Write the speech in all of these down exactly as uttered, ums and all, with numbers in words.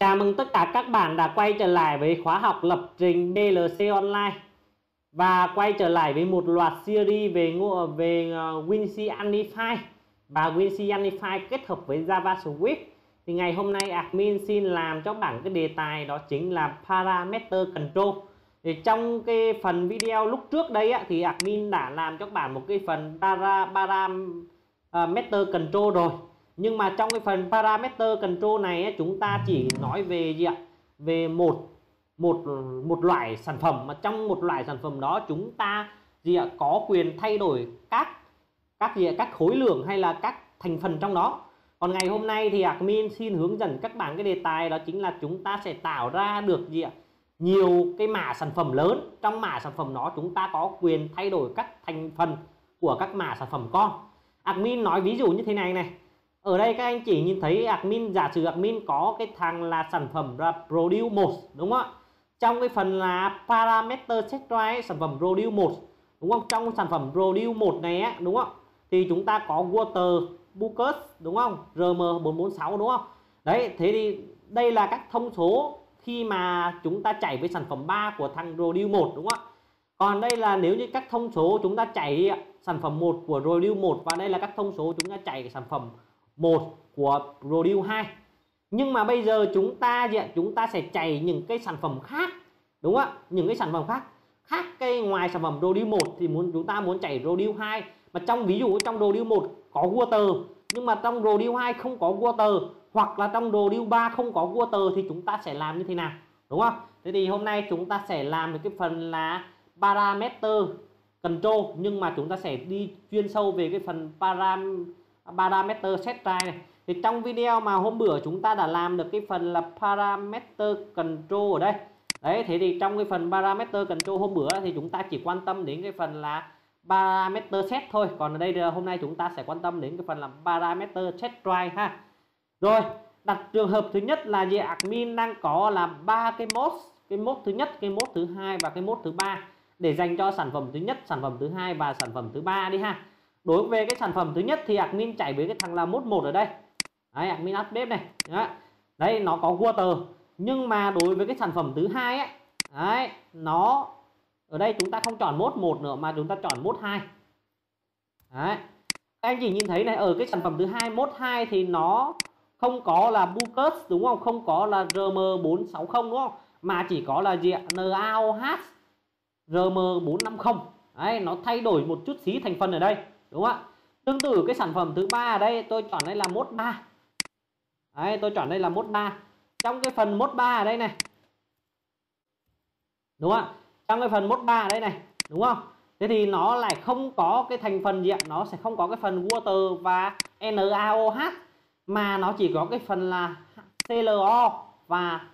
Chào mừng tất cả các bạn đã quay trở lại với khóa học lập trình đê lờ xê online và quay trở lại với một loạt series về về WinCC Unified và WinCC Unified kết hợp với JavaScript. Thì ngày hôm nay admin xin làm cho bạn cái đề tài đó chính là Parameter Control. Thì trong cái phần video lúc trước đây á, thì admin đã làm cho bạn một cái phần para, Parameter Control rồi. Nhưng mà trong cái phần Parameter Control này chúng ta chỉ nói về gì ạ? Về một một một loại sản phẩm, mà trong một loại sản phẩm đó chúng ta gì ạ? Có quyền thay đổi các các gì ạ? Các khối lượng hay là các thành phần trong đó. Còn ngày hôm nay thì admin xin hướng dẫn các bạn cái đề tài đó chính là chúng ta sẽ tạo ra được gì ạ? Nhiều cái mã sản phẩm lớn, trong mã sản phẩm đó chúng ta có quyền thay đổi các thành phần của các mã sản phẩm con. Admin nói ví dụ như thế này này. Ở đây các anh chị nhìn thấy admin, giả sử admin có cái thằng là sản phẩm là Produce một, đúng không ạ? Trong cái phần là Parameter Set Type sản phẩm Produce một, đúng không? Trong sản phẩm Produce một này á, đúng không? Thì chúng ta có Water Booker, đúng không? R M bốn bốn sáu, đúng không? Đấy, thế thì đây là các thông số khi mà chúng ta chạy với sản phẩm ba của thằng Produce một, đúng không ạ? Còn đây là nếu như các thông số chúng ta chạy sản phẩm một của Produce một, và đây là các thông số chúng ta chạy sản phẩm một của Produce hai. Nhưng mà bây giờ chúng ta gì ạ? Chúng ta sẽ chạy những cái sản phẩm khác, đúng không ạ? Những cái sản phẩm khác khác cái ngoài sản phẩm Produce một thì muốn chúng ta muốn chạy Produce hai, mà trong ví dụ trong Produce một có Water nhưng mà trong Produce hai không có Water, hoặc là trong Produce ba không có Water thì chúng ta sẽ làm như thế nào, đúng không? Thế thì hôm nay chúng ta sẽ làm được cái phần là Parameter Control, nhưng mà chúng ta sẽ đi chuyên sâu về cái phần param Parameter Set Type này. Thì trong video mà hôm bữa chúng ta đã làm được cái phần là Parameter Control ở đây. Đấy, thế thì trong cái phần Parameter Control hôm bữa thì chúng ta chỉ quan tâm đến cái phần là Parameter Set thôi. Còn ở đây là hôm nay chúng ta sẽ quan tâm đến cái phần là Parameter Set Type ha. Rồi, đặt trường hợp thứ nhất là gì? Admin đang có là ba cái mode, cái mode thứ nhất, cái mode thứ hai và cái mode thứ ba để dành cho sản phẩm thứ nhất, sản phẩm thứ hai và sản phẩm thứ ba đi ha. Đối với cái sản phẩm thứ nhất thì admin chạy với cái thằng là mode một ở đây. Đấy, admin update này. Đấy. Đấy, nó có Water. Nhưng mà đối với cái sản phẩm thứ hai ấy, đấy, nó ở đây chúng ta không chọn mode một nữa mà chúng ta chọn mode hai. Đấy. Anh chị nhìn thấy này, ở cái sản phẩm thứ hai mode hai thì nó không có là Booker, đúng không? Không có là R M bốn sáu không, đúng không? Mà chỉ có là gì ạ? NaOH R M bốn năm không. Đấy, nó thay đổi một chút xí thành phần ở đây, đúng không ạ? Tương tự cái sản phẩm thứ ba ở đây tôi chọn đây là mode ba. Đấy, tôi chọn đây là mode ba. Trong cái phần mode ba ở đây này. Đúng không ạ? Trong cái phần mode ba ở đây này, đúng không? Thế thì nó lại không có cái thành phần gì ạ? Nó sẽ không có cái phần Water và NaOH, mà nó chỉ có cái phần là ClO và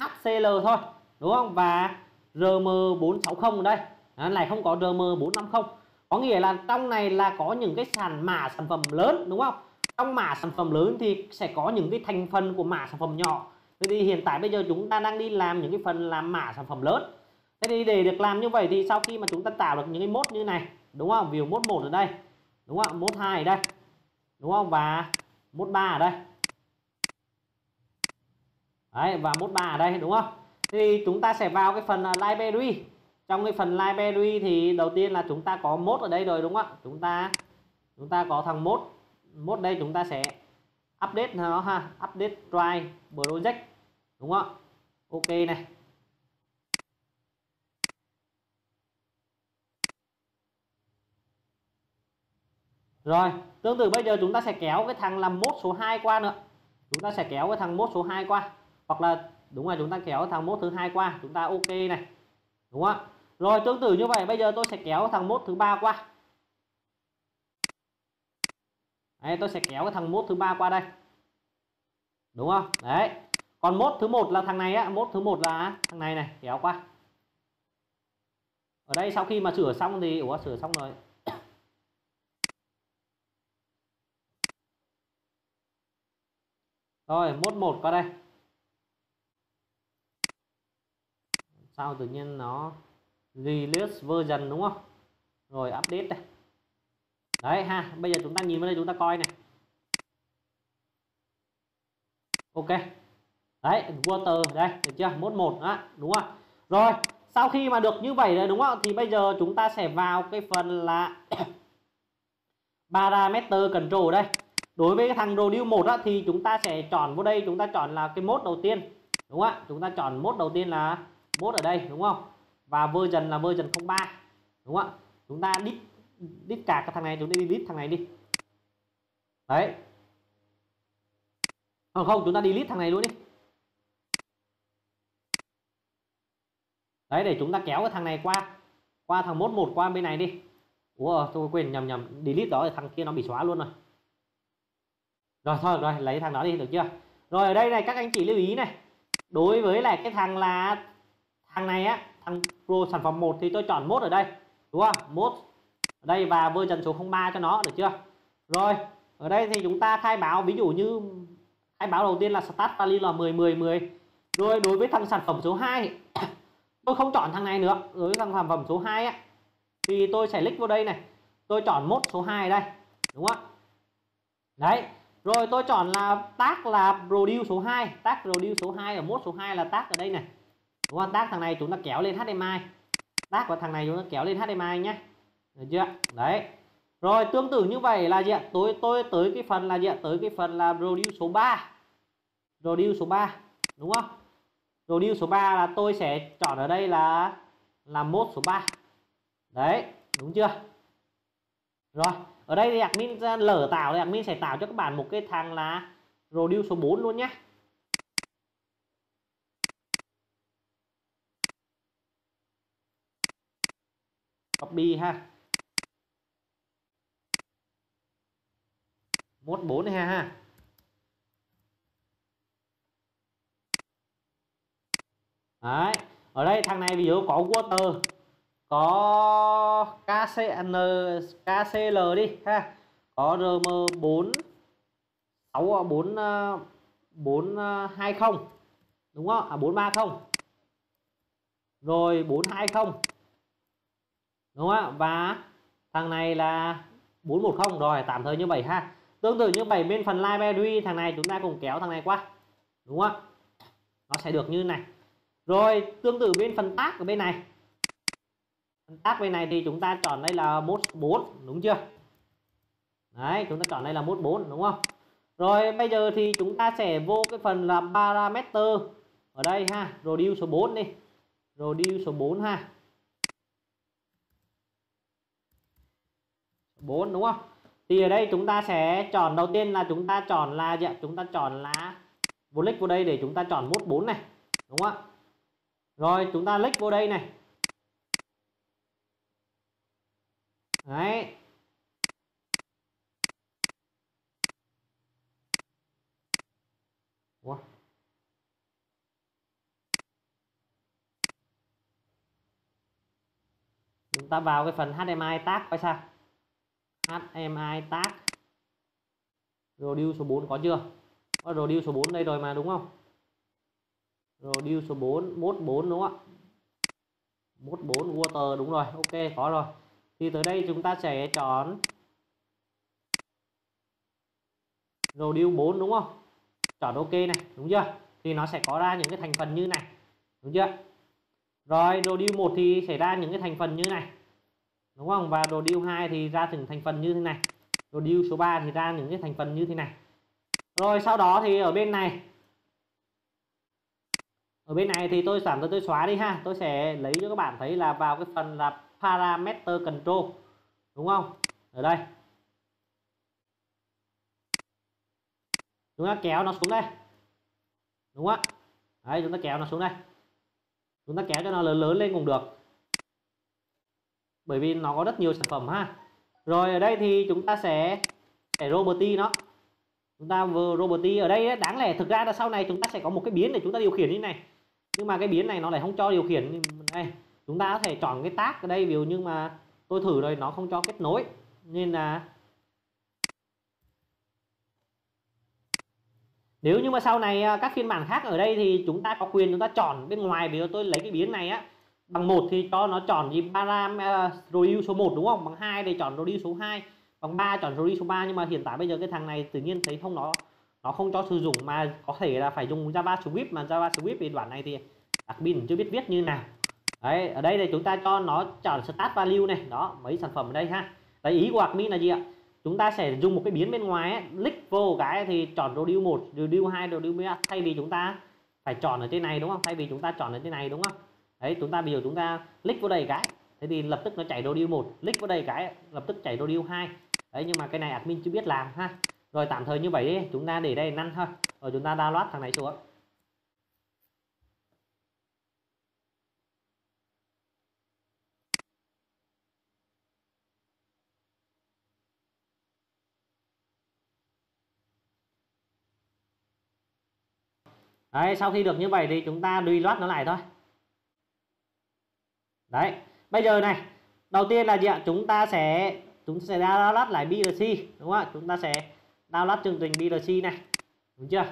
HCl thôi, đúng không? Và R M bốn sáu không ở đây. Đó, này không có R M bốn năm không. Có nghĩa là trong này là có những cái sản mã sản phẩm lớn, đúng không? Trong mã sản phẩm lớn thì sẽ có những cái thành phần của mã sản phẩm nhỏ. Thế thì hiện tại bây giờ chúng ta đang đi làm những cái phần làm mã sản phẩm lớn. Thế thì để được làm như vậy thì sau khi mà chúng ta tạo được những cái mode như này, đúng không? View mode một ở đây, đúng không? Mode hai ở đây, đúng không? Và mode ba ở đây. Đấy, và mode ba ở đây, đúng không? Thế thì chúng ta sẽ vào cái phần library. Trong cái phần library thì đầu tiên là chúng ta có mode ở đây rồi, đúng không ạ? Chúng ta chúng ta có thằng mode. Mode đây chúng ta sẽ update nó ha, update try project, đúng không ạ? Ok này. Rồi, tương tự bây giờ chúng ta sẽ kéo cái thằng làm mode số hai qua nữa. Chúng ta sẽ kéo cái thằng mode số hai qua, hoặc là đúng rồi, chúng ta kéo thằng mode thứ hai qua, chúng ta ok này. Đúng không ạ? Rồi tương tự như vậy bây giờ tôi sẽ kéo thằng mode thứ ba qua. Đấy, tôi sẽ kéo cái thằng mode thứ ba qua đây. Đúng không? Đấy. Còn mode thứ một là thằng này á, mode thứ một là thằng này này, kéo qua. Ở đây sau khi mà sửa xong thì ủa sửa xong rồi. Rồi, mode một qua đây. Sao tự nhiên nó release version, đúng không? Rồi update đây. Đấy ha, bây giờ chúng ta nhìn vào đây chúng ta coi này. Ok. Đấy, water đây, được chưa? Mode một đó, đúng không? Rồi, sau khi mà được như vậy rồi đúng không? Thì bây giờ chúng ta sẽ vào cái phần là Parameter Control đây. Đối với cái thằng Produce một á, thì chúng ta sẽ chọn vào đây, chúng ta chọn là cái mode đầu tiên. Đúng không ạ? Chúng ta chọn mode đầu tiên là mode ở đây đúng không? Và version là version không ba. Đúng không ạ? Chúng ta delete delete cả cái thằng này, chúng ta delete thằng này đi. Đấy. Còn không, chúng ta delete thằng này luôn đi. Đấy, để chúng ta kéo cái thằng này qua qua thằng mode một qua bên này đi. Ủa, tôi quên nhầm nhầm delete đó, thằng kia nó bị xóa luôn rồi. Rồi thôi, rồi lấy thằng đó đi, được chưa? Rồi ở đây này các anh chị lưu ý này. Đối với lại cái thằng là thằng này á, thằng Pro sản phẩm một thì tôi chọn mode ở đây, đúng không? Mode ở đây và version số không ba cho nó, được chưa? Rồi, ở đây thì chúng ta khai báo, ví dụ như khai báo đầu tiên là start value là mười mười mười. Rồi đối với thằng sản phẩm số hai tôi không chọn thằng này nữa. Đối với thằng sản phẩm số hai á thì tôi sẽ click vào đây này. Tôi chọn mode số hai đây, đúng không? Đấy. Rồi tôi chọn là tag là Produce số hai, tag Produce số hai ở mode số hai là tag ở đây này. Đúng không? Tag thằng này chúng ta kéo lên hát đê em i. Tag của thằng này chúng ta kéo lên hát đê em i nhé. Được chưa? Đấy. Rồi tương tự như vậy là gì ạ? Tôi tôi tới cái phần là gì ạ? Tới cái phần là Produce số ba. Produce số ba, đúng không? Produce số ba là tôi sẽ chọn ở đây là là mode số ba. Đấy, đúng chưa? Rồi, ở đây thì admin lỡ tạo thì admin sẽ tạo cho các bạn một cái thằng là Produce số bốn luôn nhé. Copy ha. Mode bốn này ha. Đấy, ở đây thằng này ví dụ có water, có KCN, KCL đi ha, có R M bốn sáu bốn bốn hai không đúng không? À bốn ba không. Rồi bốn hai không. Đúng không? Và thằng này là bốn một không, rồi tạm thời như vậy ha. Tương tự như vậy bên phần library thằng này chúng ta cùng kéo thằng này qua. Đúng không? Nó sẽ được như này. Rồi tương tự bên phần tag ở bên này. Phần tag bên này thì chúng ta chọn đây là mode bốn, đúng chưa? Đấy, chúng ta chọn đây là mode bốn, đúng không? Rồi bây giờ thì chúng ta sẽ vô cái phần là parameter ở đây ha, Produce số bốn đi. Produce số bốn ha. bốn đúng không? Thì ở đây chúng ta sẽ chọn đầu tiên là chúng ta chọn là gì ạ? Chúng ta chọn là vô click vô đây để chúng ta chọn mode bốn này, đúng không ạ? Rồi chúng ta click vô đây này. Đấy. Ủa. Chúng ta vào cái phần hát đê em i tag coi sao. hát đê em i tag Produce số bốn có chưa? Có Produce số bốn đây rồi mà đúng không? Produce số bốn, mode bốn đúng không ạ? Mode bốn water đúng rồi, ok có rồi. Thì tới đây chúng ta sẽ chọn Produce bốn đúng không? Chọn ok này, đúng chưa? Thì nó sẽ có ra những cái thành phần như này, đúng chưa? Rồi Produce một thì sẽ ra những cái thành phần như này, đúng không? Và Produce hai thì ra từng thành phần như thế này. Produce số ba thì ra những cái thành phần như thế này. Rồi sau đó thì ở bên này, ở bên này thì tôi giảm tôi, tôi xóa đi ha. Tôi sẽ lấy cho các bạn thấy là vào cái phần là Parameter Control, đúng không? Ở đây chúng ta kéo nó xuống đây, đúng không ạ? Đấy, chúng ta kéo nó xuống đây, chúng ta kéo cho nó lớn lớn lên cũng được, bởi vì nó có rất nhiều sản phẩm ha. Rồi ở đây thì chúng ta sẽ để roboty nó, chúng ta vừa roboty ở đây ấy, đáng lẽ thực ra là sau này chúng ta sẽ có một cái biến để chúng ta điều khiển như này, nhưng mà cái biến này nó lại không cho điều khiển đây. Chúng ta có thể chọn cái tag ở đây, ví dụ nhưng mà tôi thử rồi nó không cho kết nối nên là nếu như mà sau này các phiên bản khác ở đây thì chúng ta có quyền chúng ta chọn bên ngoài. Ví dụ tôi lấy cái biến này á bằng một thì cho nó chọn gì param uh, Produce số một đúng không, bằng hai để chọn Produce số hai, bằng ba chọn Produce số ba, nhưng mà hiện tại bây giờ cái thằng này tự nhiên thấy không, nó nó không cho sử dụng mà có thể là phải dùng JavaScript, mà JavaScript thì đoạn này thì admin chưa biết viết như nào. Đấy, ở đây thì chúng ta cho nó chọn start value này, đó mấy sản phẩm ở đây ha. Đấy, ý của admin là gì ạ? Chúng ta sẽ dùng một cái biến bên ngoài ấy, click vô cái thì chọn Produce một, Produce hai, Produce ba, thay vì chúng ta phải chọn ở trên này đúng không? Thay vì chúng ta chọn ở trên này đúng không? Đấy, chúng ta bây giờ chúng ta click vô đây cái, thế thì lập tức nó chạy Produce một, click vô đây cái lập tức chạy Produce hai. Đấy, nhưng mà cái này admin chưa biết làm ha. Rồi tạm thời như vậy đi, chúng ta để đây năn thôi. Rồi chúng ta download thằng này xuống. Đấy, sau khi được như vậy thì chúng ta reload nó lại thôi. Đấy, bây giờ này, đầu tiên là gì ạ? Chúng ta sẽ chúng ta sẽ download lại đê lờ xê đúng không ạ? Chúng ta sẽ download chương trình đê lờ xê này. Đúng chưa?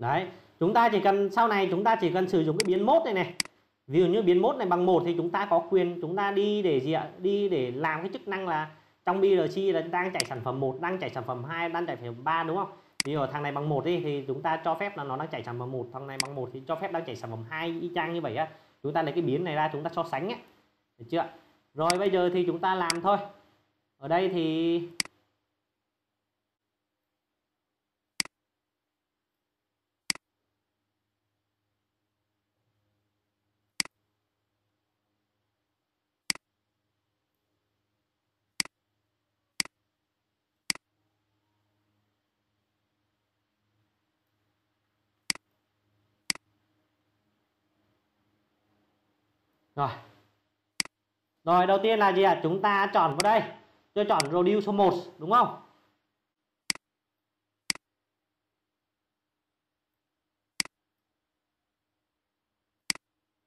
Đấy, chúng ta chỉ cần sau này chúng ta chỉ cần sử dụng cái biến mốt này này. Ví dụ như biến mốt này bằng một thì chúng ta có quyền chúng ta đi để gì ạ? Đi để làm cái chức năng là trong đê lờ xê là đang chạy sản phẩm một, đang chạy sản phẩm hai, đang chạy sản phẩm ba đúng không? Ví dụ thằng này bằng một đi thì chúng ta cho phép là nó đang chạy sản phẩm một, thằng này bằng một thì cho phép đang chạy sản phẩm hai, y chang như vậy á. Chúng ta lấy cái biến này ra chúng ta so sánh ấy. Được chưa? Rồi bây giờ thì chúng ta làm thôi. Ở đây thì Rồi. Rồi đầu tiên là gì ạ? À? Chúng ta chọn vào đây. Tôi chọn Produce số một đúng không?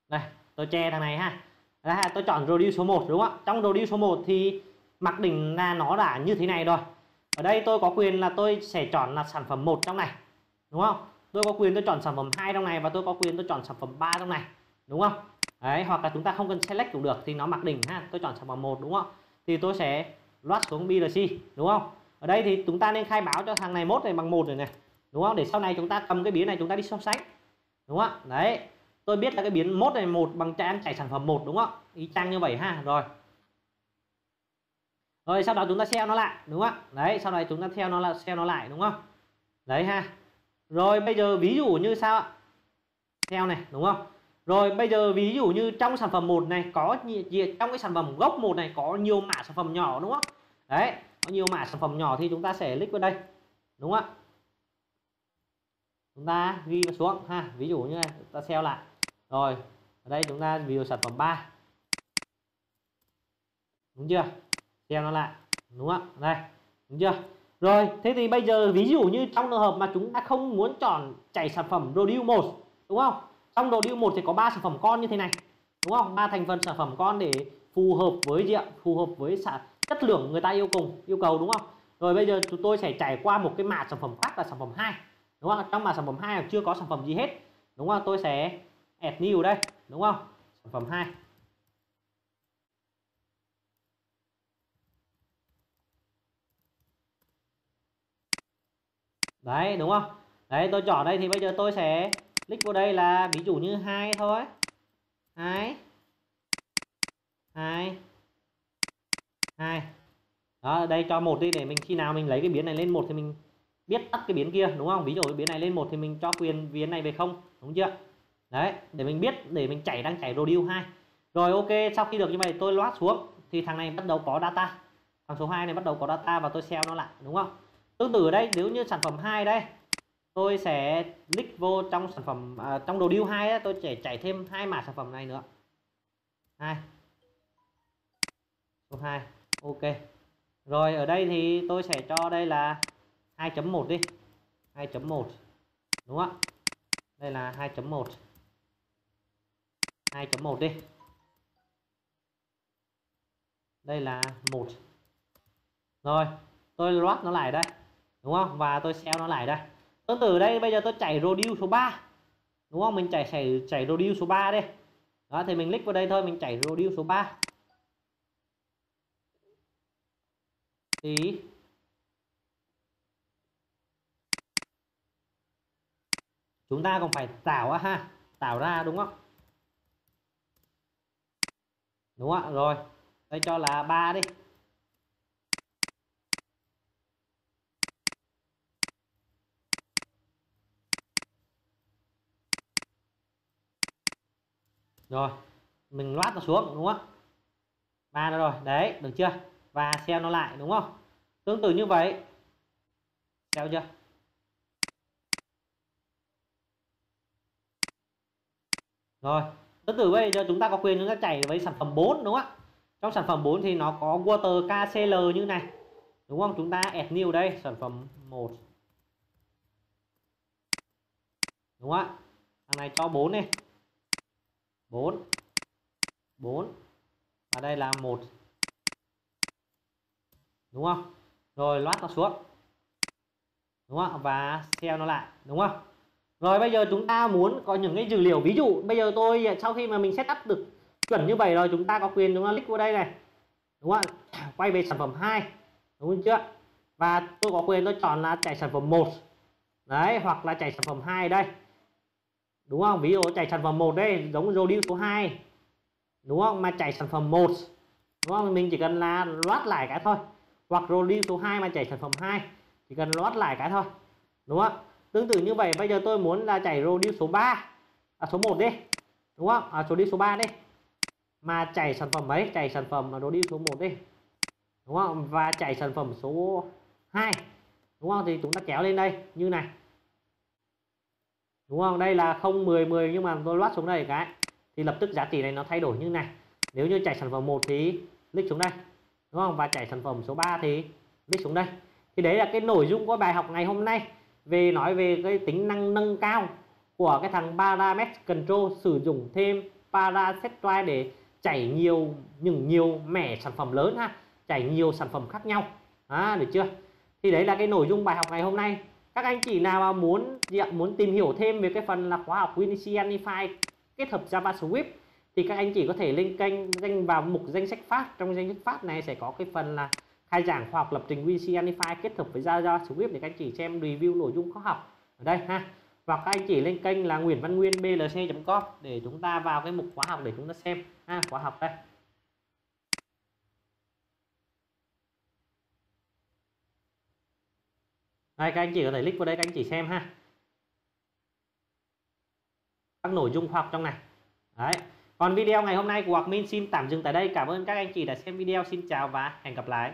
Đây, tôi che thằng này ha. Đấy, tôi chọn Produce số một đúng không ạ? Trong Produce số một thì mặc định là nó đã như thế này rồi. Ở đây tôi có quyền là tôi sẽ chọn là sản phẩm một trong này. Đúng không? Tôi có quyền tôi chọn sản phẩm hai trong này và tôi có quyền tôi chọn sản phẩm ba trong này. Đúng không? Đấy, hoặc là chúng ta không cần select cũng được thì nó mặc định ha, tôi chọn sản phẩm một đúng không? Thì tôi sẽ load xuống đê lờ xê đúng không? Ở đây thì chúng ta nên khai báo cho thằng này mốt này bằng một rồi này. Đúng không? Để sau này chúng ta cầm cái biến này chúng ta đi so sánh. Đúng không? Đấy. Tôi biết là cái biến mốt này một bằng trang chạy sản phẩm một đúng không? Ý chang như vậy ha. Rồi. Rồi sau đó chúng ta sell nó lại đúng không? Đấy, sau này chúng ta theo nó là sell nó lại đúng không? Đấy ha. Rồi bây giờ ví dụ như sao ạ? Sell này đúng không? Rồi bây giờ ví dụ như trong sản phẩm một này có trong cái sản phẩm gốc một này có nhiều mã sản phẩm nhỏ đúng không? Đấy, có nhiều mã sản phẩm nhỏ thì chúng ta sẽ click vào đây. Đúng không ạ? Chúng ta ghi nó xuống ha, ví dụ như này, chúng ta sell lại. Rồi, ở đây chúng ta ví dụ sản phẩm ba. Đúng chưa? Sell nó lại. Đúng không ạ? Đây, đúng chưa? Rồi, thế thì bây giờ ví dụ như trong trường hợp mà chúng ta không muốn chọn chạy sản phẩm Produce một, đúng không? Trong Produce một thì có ba sản phẩm con như thế này. Đúng không? ba thành phần sản phẩm con để phù hợp với gì ạ? Phù hợp với chất lượng người ta yêu cầu, yêu cầu đúng không? Rồi bây giờ chúng tôi sẽ trải qua một cái mã sản phẩm khác là sản phẩm hai. Đúng không? Trong mã sản phẩm hai là chưa có sản phẩm gì hết. Đúng không? Tôi sẽ add new đây, đúng không? Sản phẩm hai. Đấy, đúng không? Đấy, tôi chọn đây thì bây giờ tôi sẽ click vào đây là ví dụ như hai thôi. Hai hai hai Đó, ở đây cho một đi để mình khi nào mình lấy cái biến này lên một thì mình biết tắt cái biến kia đúng không? Ví dụ cái biến này lên một thì mình cho quyền biến này về không, đúng chưa? Đấy, để mình biết để mình chảy đang chảy Produce hai. Rồi ok, sau khi được như vậy tôi loát xuống thì thằng này bắt đầu có data. Thằng số hai này bắt đầu có data và tôi sell nó lại đúng không? Tương tự ở đây nếu như sản phẩm hai đây tôi sẽ click vô trong sản phẩm à, trong Produce hai ấy, tôi sẽ chạy thêm hai mã sản phẩm này nữa. Hai. Số hai. Ok. Rồi ở đây thì tôi sẽ cho đây là hai chấm một đi. hai chấm một. Đúng không? Đây là hai chấm một. hai chấm một đi. đây là một. Rồi tôi drop nó lại đây, đúng không, và tôi sell nó lại đây. Tôi từ đây bây giờ tôi chạy Produce số ba, đúng không, mình chạy chạy chạy Produce số ba đi. Đó thì mình click vào đây thôi, mình chạy Produce số ba thì chúng ta còn phải tạo á ha, tạo ra đúng không, đúng không. Rồi đây cho là ba đi. Rồi mình loát nó xuống, đúng không, ba nó rồi đấy, được chưa, và sell nó lại, đúng không, tương tự như vậy, sell chưa. Rồi tương tự bây giờ chúng ta có quyền chúng ta chạy với sản phẩm bốn, đúng không ạ. Trong sản phẩm bốn thì nó có Water ca xê lờ như này, đúng không, chúng ta add new đây, sản phẩm một, đúng không ạ, thằng này cho bốn này, bốn bốn, và đây là một, đúng không. Rồi loát nó xuống, đúng không, và sell nó lại, đúng không. Rồi bây giờ chúng ta muốn có những cái dữ liệu, ví dụ bây giờ tôi sau khi mà mình setup được chuẩn như vậy rồi, chúng ta có quyền chúng ta click vào đây này, đúng không, quay về sản phẩm hai, đúng chưa, và tôi có quyền tôi chọn là chạy sản phẩm một đấy, hoặc là chạy sản phẩm hai đây, đúng không. Ví dụ chạy sản phẩm một đây giống Produce số hai, đúng không, mà chạy sản phẩm một, đúng không, mình chỉ cần là loát lại cái thôi, hoặc Produce số hai mà chạy sản phẩm hai, chỉ cần loát lại cái thôi, đúng không. Tương tự như vậy bây giờ tôi muốn là chạy Produce số ba, à, số một đi, đúng không, à, Produce số ba đi, mà chạy sản phẩm ấy, chạy sản phẩm Produce số một đi, đúng không, và chạy sản phẩm số hai, đúng không, thì chúng ta kéo lên đây như này, đúng không, đây là không mười mười, nhưng mà tôi loát xuống đây cái thì lập tức giá trị này nó thay đổi như này. Nếu như chạy sản phẩm một thì click xuống đây, đúng không, và chạy sản phẩm số ba thì click xuống đây. Thì đấy là cái nội dung của bài học ngày hôm nay, về nói về cái tính năng nâng cao của cái thằng Parameter Control, sử dụng thêm Parameter Set Type để chạy nhiều những nhiều mẻ sản phẩm lớn ha, chạy nhiều sản phẩm khác nhau, à, được chưa. Thì đấy là cái nội dung bài học ngày hôm nay. Các anh chị nào mà muốn muốn tìm hiểu thêm về cái phần là khóa học WinCC Unified kết hợp JavaScript thì các anh chị có thể lên kênh danh vào mục danh sách phát. Trong danh sách phát này sẽ có cái phần là khai giảng khóa học lập trình WinCC Unified kết hợp với JavaScript để các anh chị xem review nội dung khóa học ở đây ha. Hoặc các anh chị lên kênh là Nguyễn Văn Nguyên P L C chấm com để chúng ta vào cái mục khóa học để chúng ta xem ha, khóa học đây. Đây, các anh chị có thể click vào đây các anh chị xem ha, các nội dung khoa học trong này đấy. Còn video ngày hôm nay của admin xin tạm dừng tại đây. Cảm ơn các anh chị đã xem video. Xin chào và hẹn gặp lại.